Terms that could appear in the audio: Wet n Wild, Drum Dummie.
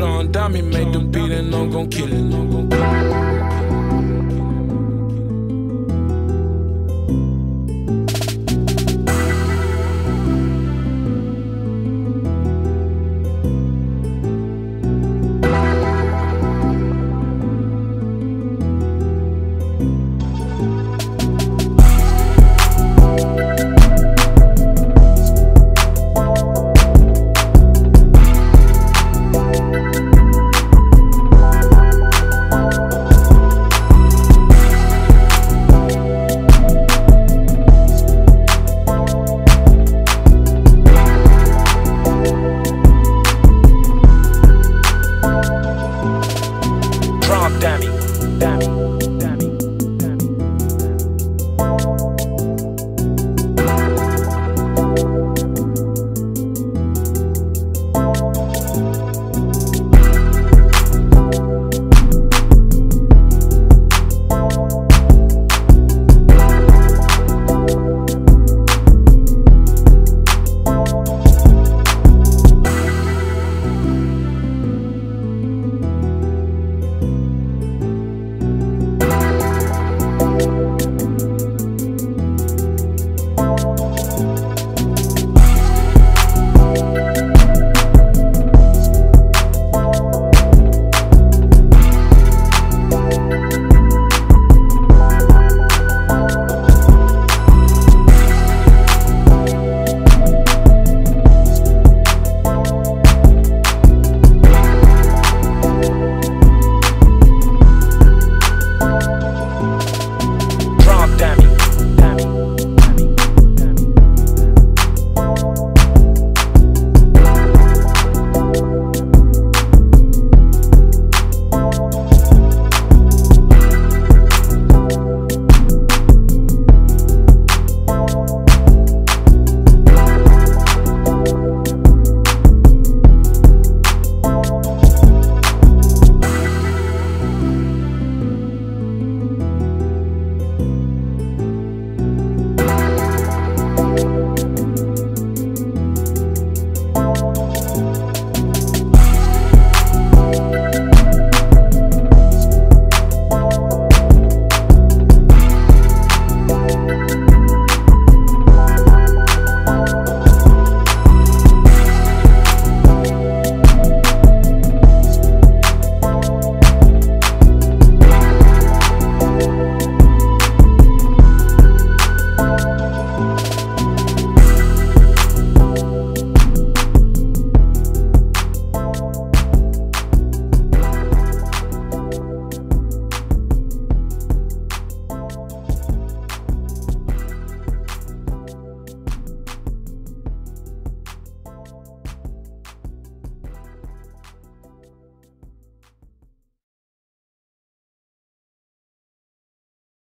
Drum Dummie made the beat and I'm gon' kill it.